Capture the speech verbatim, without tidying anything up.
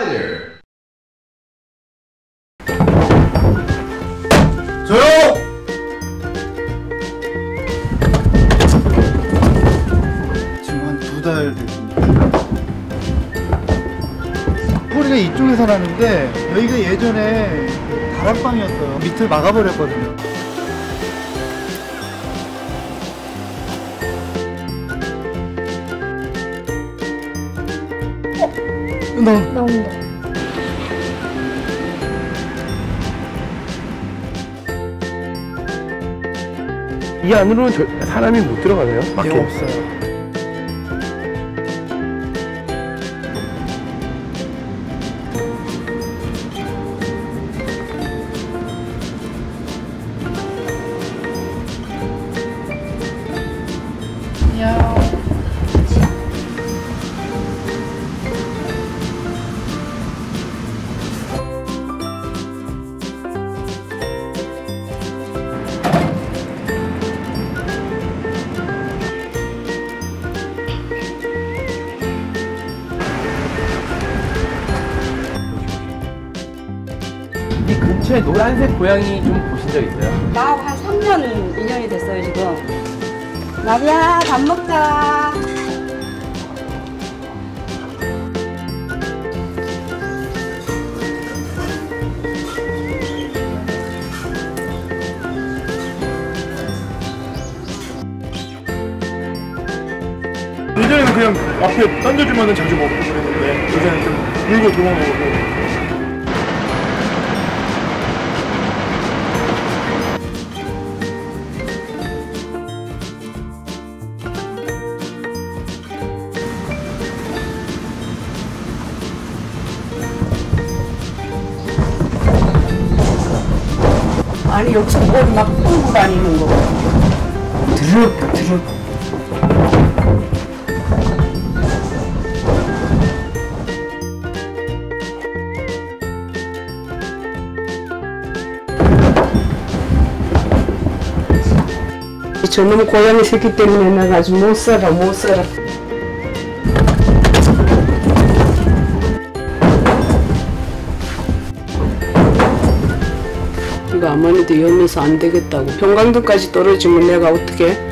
Hi there. 조용! 지금 한 두 달 됐습니다. 소리가 이쪽에서 나는데 여기가 예전에 다락방이었어요. 밑을 막아버렸거든요. 어? 나 나온다. 이 안으로는 저, 사람이 못 들어가네요? 밖에 없어요. 이 근처에 노란색 고양이 좀 보신 적 있어요? 나 한 삼 년, 이 년이 됐어요 지금. 나비야 밥 먹자. 예전에는 그냥 앞에 던져주면 자주 먹고 그랬는데 요새는 좀 물고 도망가고. 아니 여기서 뭘 막 끌고 다니는 거 드륵 드륵. 저놈 고양이 새끼 때문에 내가 아주 못 살아 못 살아. 아무래도 위험해서 안 되겠다고. 평강도까지 떨어지면 내가 어떻게